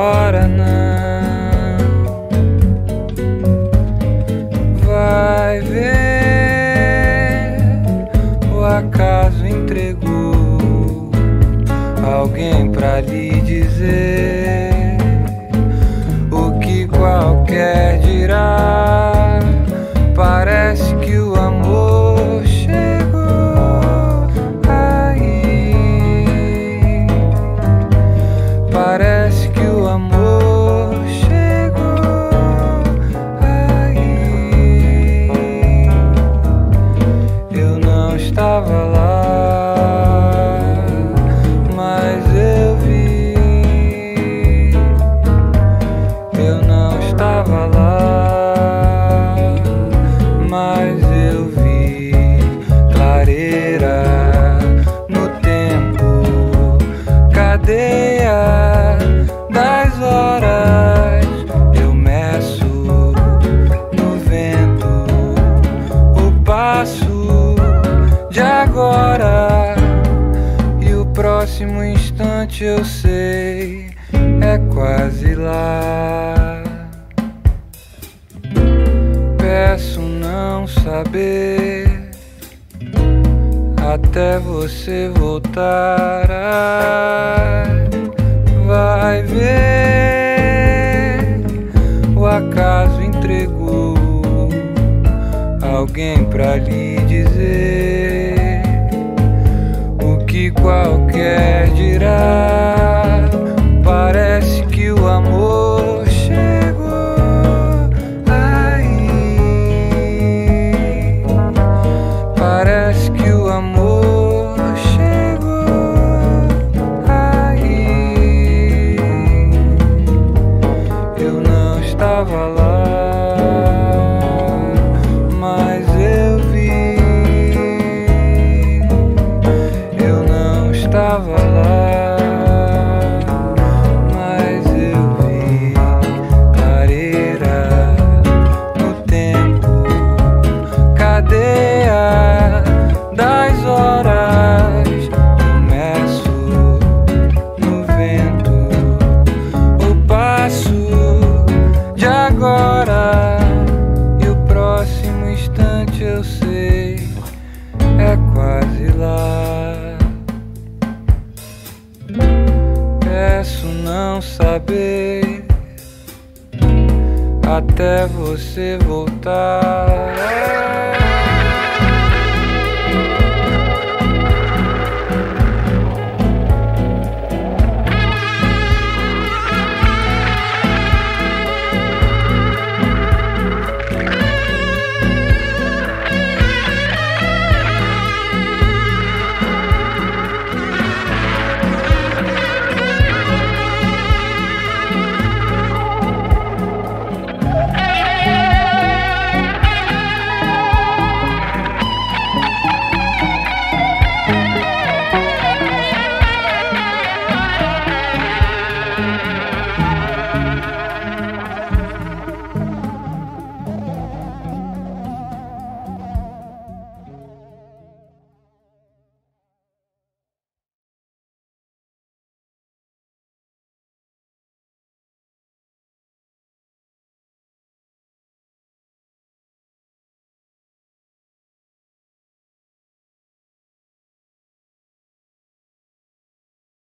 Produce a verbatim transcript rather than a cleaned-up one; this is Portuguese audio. embora, não. Vai ver, o acaso entregou alguém pra lhe dizer o que qualquer dirá. Parece que o amor chegou aí. Parece que o amor chegou aí. Eu não estava lá, mas eu vi. Eu não estava lá, mas eu vi clareira no tempo, cadeia das horas. Eu meço no vento o passo de agora, e o próximo instante eu sei é quase lá. Peço não saber até você voltar. Vai ver, o acaso entregou alguém pra lhe dizer o que qualquer dirá. Parece que o amor estava lá, mas eu vi. Eu não estava lá, mas eu vi clareira no tempo, cadeia das horas. Eu meço no vento o passo de agora, e o próximo instante eu sei é quase lá. Peço não saber até você voltar.